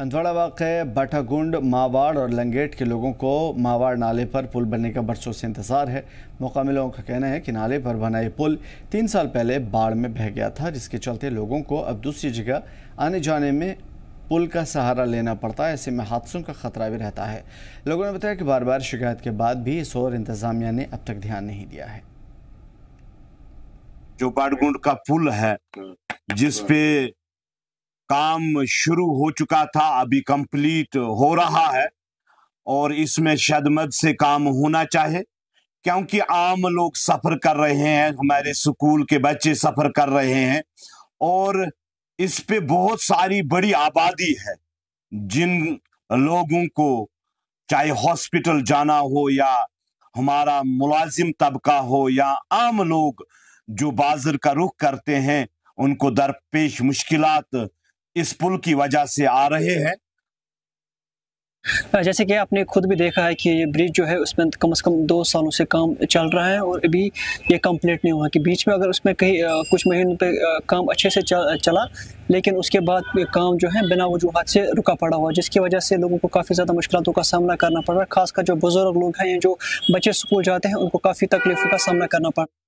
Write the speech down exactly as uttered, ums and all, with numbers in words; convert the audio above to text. हंदवाड़ा वाक़ बाठागुंड मावाड़ और लंगेट के लोगों को मावाड़ नाले पर पुल बनने का बरसों से इंतज़ार है। मुकामी लोगों का कहना है कि नाले पर बना ये पुल तीन साल पहले बाढ़ में बह गया था, जिसके चलते लोगों को अब दूसरी जगह आने जाने में पुल का सहारा लेना पड़ता है। ऐसे में हादसों का ख़तरा भी रहता है। लोगों ने बताया कि बार बार शिकायत के बाद भी इस और इंतज़ामिया ने अब तक ध्यान नहीं दिया है। जो बाठागुंड का पुल है जिसपे काम शुरू हो चुका था, अभी कंप्लीट हो रहा है और इसमें शदमद से काम होना चाहिए, क्योंकि आम लोग सफ़र कर रहे हैं, हमारे स्कूल के बच्चे सफ़र कर रहे हैं और इस पे बहुत सारी बड़ी आबादी है। जिन लोगों को चाहे हॉस्पिटल जाना हो या हमारा मुलाजिम तबका हो या आम लोग जो बाजार का रुख करते हैं, उनको दरपेश मुश्किलात इस पुल की वजह से आ रहे हैं। जैसे कि आपने खुद भी देखा है कि ये ब्रिज जो है उसमें कम से कम दो सालों से काम चल रहा है और अभी ये कंप्लीट नहीं हुआ कि बीच में अगर उसमें कहीं कुछ महीनों पे काम अच्छे से चला, लेकिन उसके बाद काम जो है बिना वजूहत से रुका पड़ा हुआ, जिसकी वजह से लोगों को काफ़ी ज़्यादा मुश्किलों का सामना करना पड़ रहा है। खासकर जो बुज़ुर्ग लोग हैं, जो बच्चे स्कूल जाते हैं, उनको काफ़ी तकलीफ़ों का सामना करना पड़ रहा है।